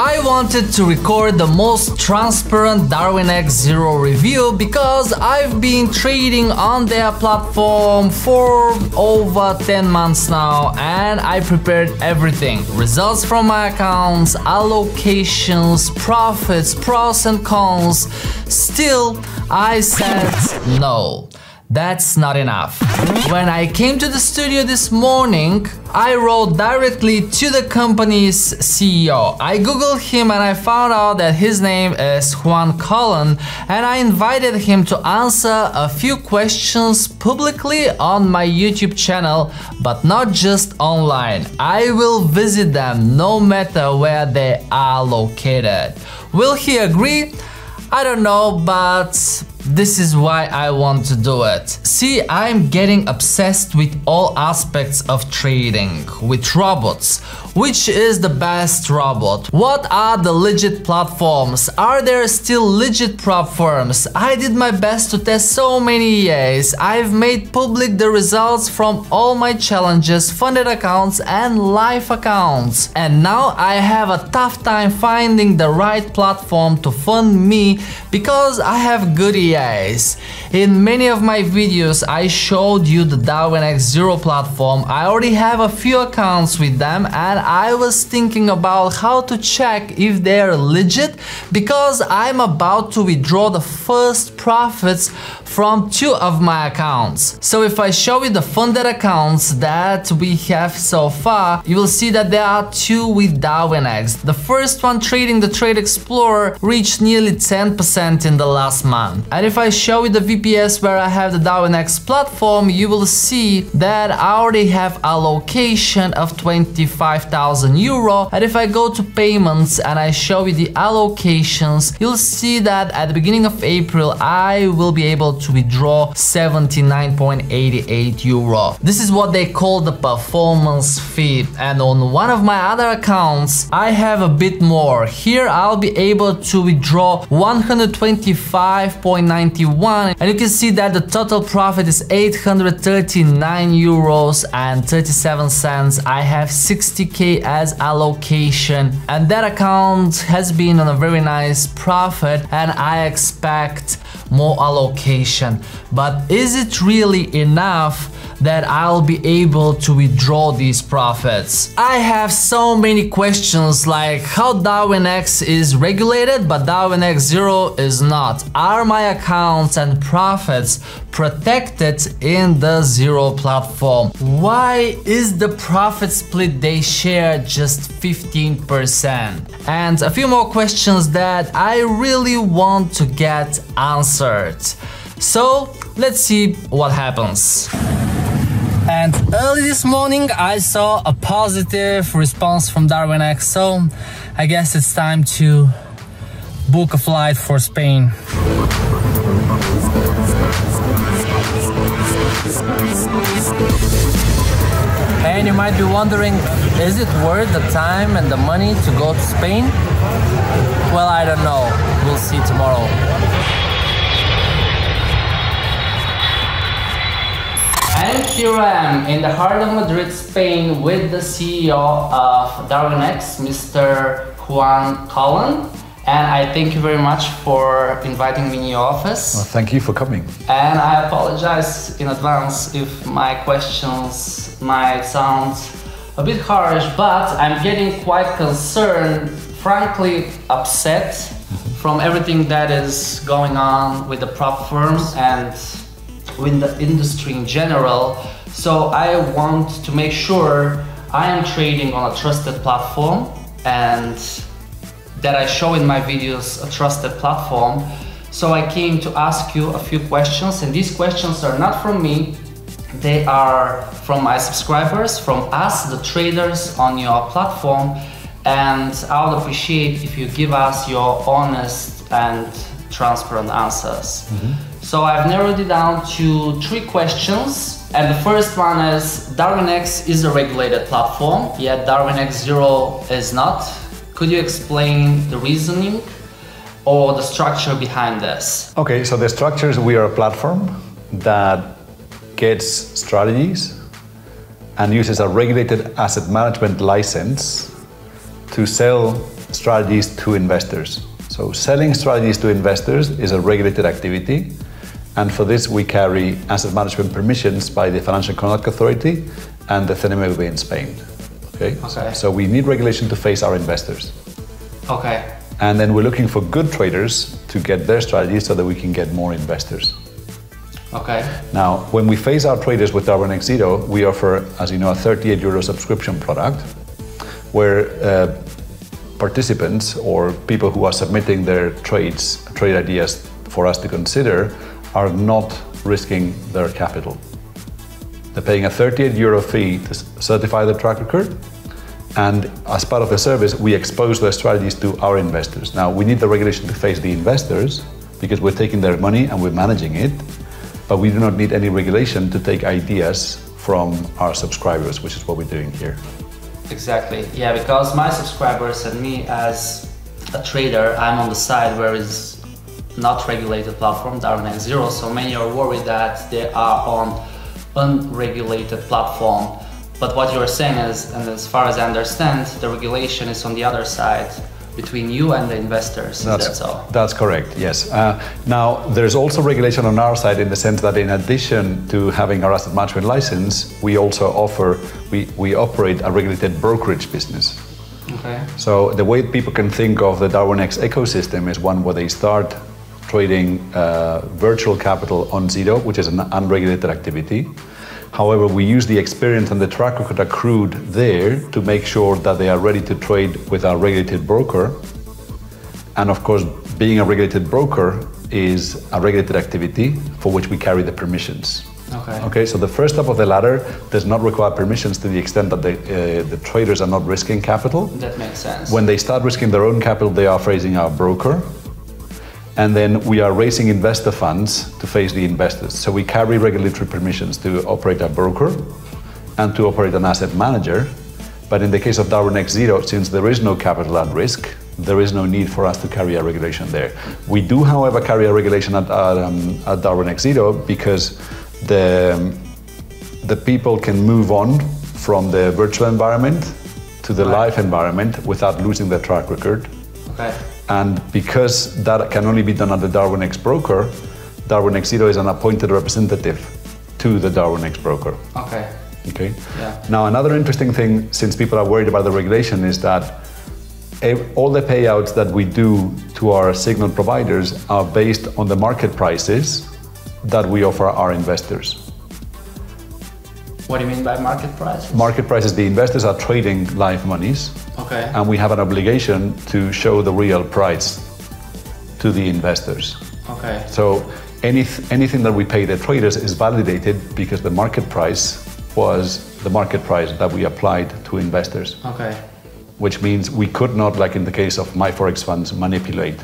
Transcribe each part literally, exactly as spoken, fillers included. I wanted to record the most transparent Darwinex Zero review because I've been trading on their platform for over ten months now, and I prepared everything: results from my accounts, allocations, profits, pros and cons. Still, I said no. That's not enough. When I came to the studio this morning, I wrote directly to the company's C E O. I googled him and I found out that his name is Juan Colon, and I invited him to answer a few questions publicly on my YouTube channel, but not just online. I will visit them no matter where they are located. Will he agree? I don't know, but this is why I want to do it. See, I'm getting obsessed with all aspects of trading, with robots. Which is the best robot? What are the legit platforms? Are there still legit platforms? I did my best to test so many E As. I've made public the results from all my challenges, funded accounts and live accounts. And now I have a tough time finding the right platform to fund me because I have good E As. In many of my videos I showed you the Darwinex Zero platform. I already have a few accounts with them, and I was thinking about how to check if they're legit because I'm about to withdraw the first profits from two of my accounts. So if I show you the funded accounts that we have so far, you will see that there are two with Darwinex. The first one, Trading the Trade Explorer, reached nearly ten percent in the last month. And if I show you the V P S where I have the Darwinex platform, you will see that I already have allocation of twenty-five thousand euro. And if I go to payments and I show you the allocations, you'll see that at the beginning of April, I will be able to withdraw seventy-nine point eight eight euro. This is what they call the performance fee. And on one of my other accounts, I have a bit more. Here, I'll be able to withdraw one hundred twenty-five point nine one, and you can see that the total profit is eight hundred thirty-nine euros and thirty-seven cents. I have sixty K as allocation, and that account has been on a very nice profit, and I expect more allocation. But is it really enough that I'll be able to withdraw these profits? I have so many questions, like how Darwinex is regulated but Darwinex Zero is not. Are my accounts and profits protected in the Zero platform? Why is the profit split they share just fifteen percent? And a few more questions that I really want to get answered. So let's see what happens. And early this morning I saw a positive response from Darwinex, so I guess it's time to book a flight for Spain. And you might be wondering, is it worth the time and the money to go to Spain? Well, I don't know. We'll see tomorrow. And here I am in the heart of Madrid, Spain, with the C E O of Darwinex, Mister Juan Colon. And I thank you very much for inviting me in your office. Well, thank you for coming. And I apologize in advance if my questions might sound a bit harsh, but I'm getting quite concerned, frankly upset, from everything that is going on with the prop firms and in the industry in general. So I want to make sure I am trading on a trusted platform and that I show in my videos a trusted platform. So I came to ask you a few questions, and these questions are not from me. They are from my subscribers, from us, the traders on your platform. And I would appreciate if you give us your honest and transparent answers. Mm-hmm. So I've narrowed it down to three questions, and the first one is, Darwinex is a regulated platform, yet Darwinex Zero is not. Could you explain the reasoning or the structure behind this? Okay, so the structure is, we are a platform that gets strategies and uses a regulated asset management license to sell strategies to investors. So selling strategies to investors is a regulated activity, and for this we carry asset management permissions by the Financial Conduct Authority and the C N M V in Spain. Okay? Okay. So we need regulation to face our investors. Okay. And then we're looking for good traders to get their strategies so that we can get more investors. Okay. Now, when we face our traders with Darwinex Zero, we offer, as you know, a thirty-eight euro subscription product where uh, participants or people who are submitting their trades, trade ideas for us to consider, are not risking their capital. They're paying a thirty-eight euro fee to certify the track record, and as part of the service, we expose their strategies to our investors. Now, we need the regulation to face the investors because we're taking their money and we're managing it, but we do not need any regulation to take ideas from our subscribers, which is what we're doing here. Exactly, yeah, because my subscribers and me as a trader, I'm on the side where it's not regulated platform, Darwinex Zero, so many are worried that they are on unregulated platform. But what you're saying is, and as far as I understand, the regulation is on the other side between you and the investors. That's, is that so? That's correct, yes. Uh, now, there's also regulation on our side in the sense that in addition to having our asset management license, we also offer, we, we operate a regulated brokerage business. Okay. So the way people can think of the Darwinex ecosystem is one where they start trading uh, virtual capital on Zero, which is an unregulated activity. However, we use the experience and the track record accrued there to make sure that they are ready to trade with our regulated broker. And of course, being a regulated broker is a regulated activity for which we carry the permissions. Okay. Okay, so the first step of the ladder does not require permissions to the extent that the, uh, the traders are not risking capital. That makes sense. When they start risking their own capital, they are facing our broker. And then we are raising investor funds to face the investors. So we carry regulatory permissions to operate a broker and to operate an asset manager. But in the case of Darwinex Zero, since there is no capital at risk, there is no need for us to carry a regulation there. We do, however, carry a regulation at, at, um, at Darwinex Zero because the, the people can move on from the virtual environment to the live environment without losing their track record. Okay. And because that can only be done at the Darwinex broker, Darwinex Zero is an appointed representative to the Darwinex broker. Okay. Okay. Yeah. Now, another interesting thing, since people are worried about the regulation, is that all the payouts that we do to our signal providers are based on the market prices that we offer our investors. What do you mean by market prices? Market prices, the investors are trading live monies. Okay. And we have an obligation to show the real price to the investors. Okay. So any, anything that we pay the traders is validated because the market price was the market price that we applied to investors. Okay. Which means we could not, like in the case of MyForexFunds, manipulate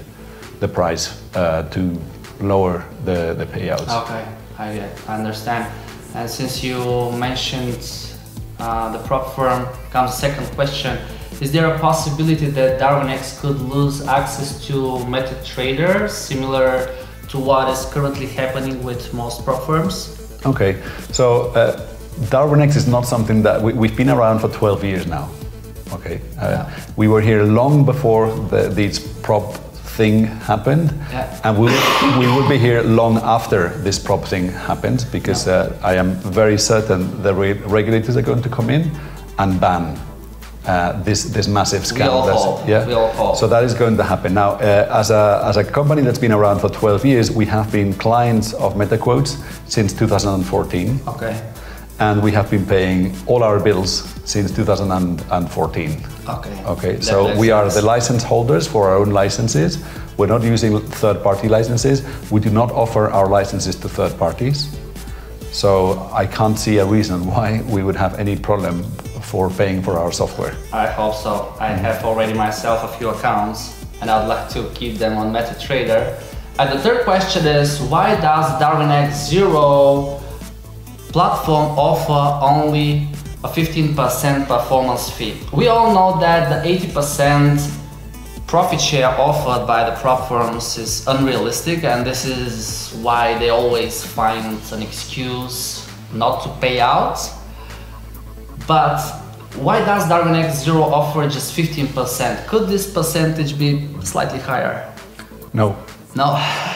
the price uh, to lower the, the payouts. Okay, I get, I understand. And since you mentioned uh, the prop firm, comes the second question. Is there a possibility that Darwinex could lose access to MetaTrader, similar to what is currently happening with most prop firms? Okay, so uh, Darwinex is not something that we, we've been around for twelve years now. Okay, uh, yeah. We were here long before the, this prop thing happened, yeah. And we will, we will be here long after this prop thing happens because yeah. uh, I am very certain the re regulators are going to come in and ban Uh, this this massive scandal. We all hope. Yeah? We all hope. So that is going to happen. Now, uh, as a as a company that's been around for twelve years, we have been clients of MetaQuotes since two thousand fourteen. Okay. And we have been paying all our bills since two thousand fourteen. Okay. Okay. So we are the license holders for our own licenses. We're not using third-party licenses. We do not offer our licenses to third parties. So I can't see a reason why we would have any problem for paying for our software. I hope so. I have already myself a few accounts and I'd like to keep them on MetaTrader. And the third question is, why does Darwinex Zero platform offer only a fifteen percent performance fee? We all know that the eighty percent profit share offered by the prop firms is unrealistic, and this is why they always find an excuse not to pay out. But Why does Darwinex Zero offer just fifteen percent? Could this percentage be slightly higher? No. No.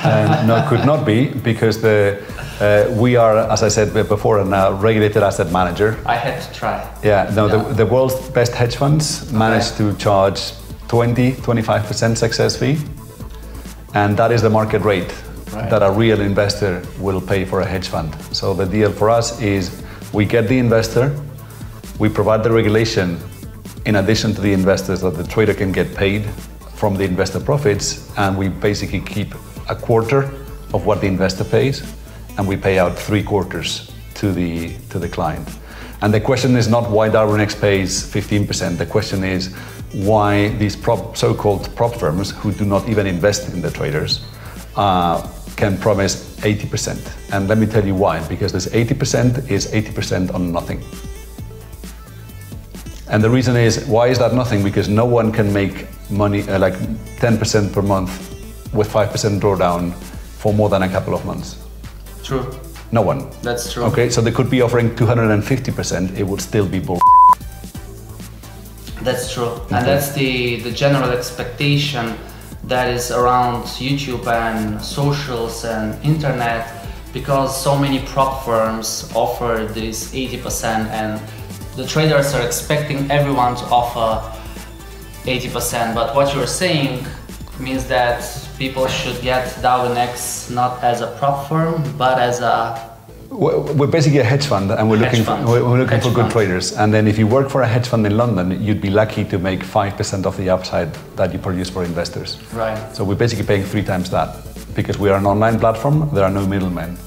um, no, it could not be, because the uh, we are, as I said before, a regulated asset manager. I had to try. Yeah, no, yeah. The, the world's best hedge funds manage okay. to charge twenty, twenty-five percent success fee, and that is the market rate right. that a real investor will pay for a hedge fund. So the deal for us is we get the investor, we provide the regulation in addition to the investors that the trader can get paid from the investor profits, and we basically keep a quarter of what the investor pays, and we pay out three quarters to the, to the client. And the question is not why Darwinex pays fifteen percent, the question is why these prop, so-called prop firms who do not even invest in the traders uh, can promise eighty percent. And let me tell you why, because this eighty percent is eighty percent on nothing. And the reason is, why is that nothing? Because no one can make money uh, like ten percent per month with five percent drawdown for more than a couple of months. True. No one. That's true. Okay, so they could be offering two hundred fifty percent, it would still be bull. That's true. Okay. And that's the, the general expectation that is around YouTube and socials and internet, because so many prop firms offer this eighty percent and the traders are expecting everyone to offer eighty percent, but what you're saying means that people should get Darwinex not as a prop firm, but as a... We're basically a hedge fund, and we're looking for, we're looking for good traders. And then if you work for a hedge fund in London, you'd be lucky to make five percent of the upside that you produce for investors. Right. So we're basically paying three times that, because we are an online platform, there are no middlemen.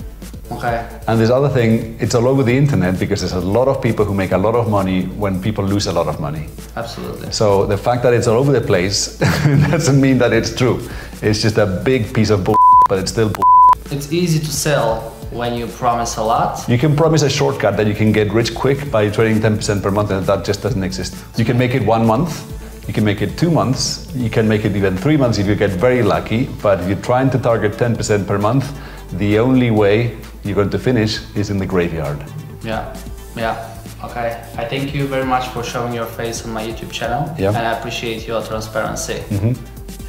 Okay. And this other thing, it's all over the internet, because there's a lot of people who make a lot of money when people lose a lot of money. Absolutely. So the fact that it's all over the place doesn't mean that it's true. It's just a big piece of bull, but it's still bull. It's easy to sell when you promise a lot. You can promise a shortcut that you can get rich quick by trading ten percent per month, and that just doesn't exist. You can make it one month. You can make it two months, you can make it even three months if you get very lucky, but if you're trying to target ten percent per month, the only way you're going to finish is in the graveyard. Yeah, yeah, okay. I thank you very much for showing your face on my YouTube channel, yeah. and I appreciate your transparency. Mm-hmm.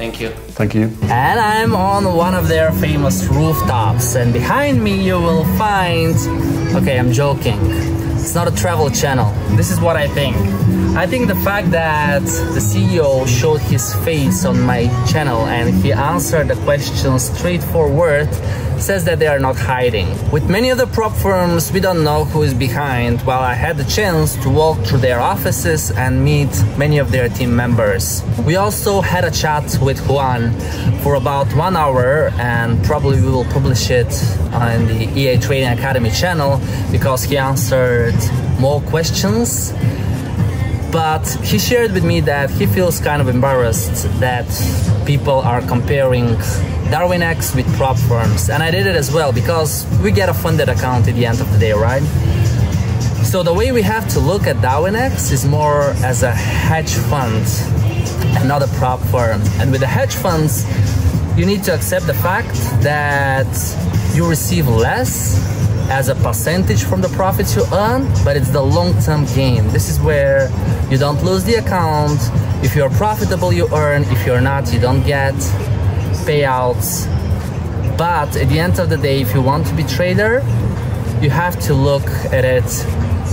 Thank you. Thank you. And I'm on one of their famous rooftops, and behind me you will find... Okay, I'm joking. It's not a travel channel. This is what I think. I think the fact that the C E O showed his face on my channel and he answered the question straightforward says that they are not hiding. With many of the prop firms, we don't know who is behind, while I had the chance to walk through their offices and meet many of their team members. We also had a chat with Juan for about one hour, and probably we will publish it on the E A Trading Academy channel, because he answered more questions. But he shared with me that he feels kind of embarrassed that people are comparing Darwinex with prop firms. And I did it as well, because we get a funded account at the end of the day, right? So the way we have to look at Darwinex is more as a hedge fund and not a prop firm. And with the hedge funds, you need to accept the fact that you receive less as a percentage from the profits you earn, but it's the long-term gain. This is where you don't lose the account. If you're profitable, you earn. If you're not, you don't get payouts. But at the end of the day, if you want to be a trader, you have to look at it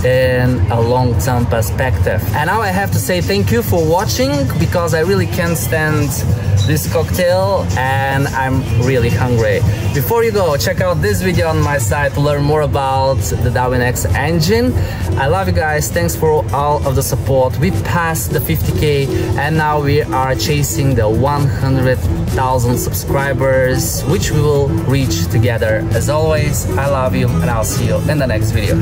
in a long-term perspective. And now I have to say thank you for watching, because I really can't stand this cocktail and I'm really hungry. Before you go, check out this video on my site to learn more about the Darwinex engine. I love you guys, thanks for all of the support. We passed the fifty K and now we are chasing the one hundred thousand subscribers, which we will reach together. As always, I love you and I'll see you in the next video.